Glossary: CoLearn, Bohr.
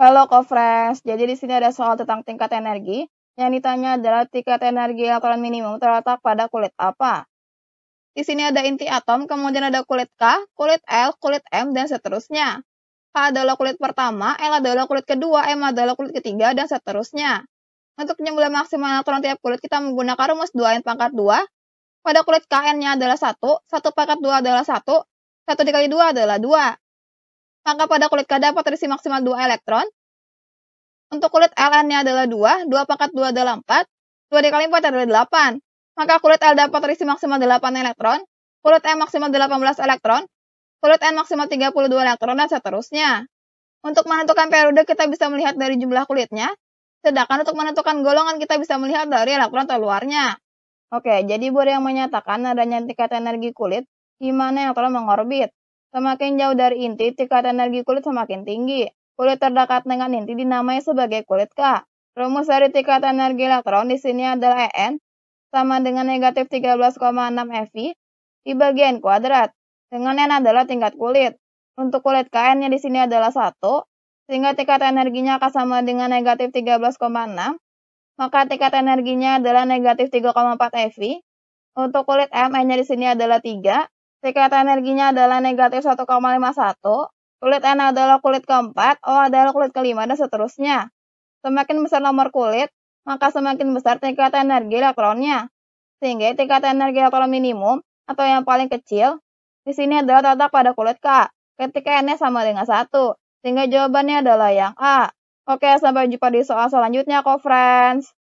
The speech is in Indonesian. Halo co-friends, jadi di sini ada soal tentang tingkat energi. Yang ditanya adalah tingkat energi aturan minimum terletak pada kulit apa? Di sini ada inti atom, kemudian ada kulit K, kulit L, kulit M, dan seterusnya. K adalah kulit pertama, L adalah kulit kedua, M adalah kulit ketiga, dan seterusnya. Untuk penyembuhan maksimal aturan tiap kulit, kita menggunakan rumus 2N pangkat 2. Pada kulit K, N-nya adalah 1, 1 pangkat 2 adalah 1, 1 dikali 2 adalah 2. Maka pada kulit K dapat terisi maksimal 2 elektron. Untuk kulit LN-nya adalah 2, 2 pangkat 2 adalah 4, 2 dikali 4 adalah 8. Maka kulit L dapat terisi maksimal 8 elektron, kulit M maksimal 18 elektron, kulit N maksimal 32 elektron, dan seterusnya. Untuk menentukan periode kita bisa melihat dari jumlah kulitnya, sedangkan untuk menentukan golongan kita bisa melihat dari elektron terluarnya. Oke, jadi Bohr yang menyatakan adanya tingkat energi kulit di mana elektron mengorbit. Semakin jauh dari inti, tingkat energi kulit semakin tinggi. Kulit terdekat dengan inti dinamai sebagai kulit K. Rumus dari tingkat energi elektron di sini adalah En sama dengan negatif 13,6 Fe dibagi N kuadrat. Dengan N adalah tingkat kulit. Untuk kulit K, N-nya di sini adalah 1, sehingga tingkat energinya akan sama dengan negatif 13,6. Maka tingkat energinya adalah negatif 3,4 Fe. Untuk kulit M, N-nya di sini adalah 3. Tingkat energinya adalah negatif 1,51, kulit N adalah kulit keempat, O adalah kulit kelima, dan seterusnya. Semakin besar nomor kulit, maka semakin besar tingkat energi elektronnya. Sehingga tingkat energi elektron minimum, atau yang paling kecil, di sini adalah terletak pada kulit K, ketika N-nya sama dengan 1, sehingga jawabannya adalah yang A. Oke, sampai jumpa di soal selanjutnya, co-friends.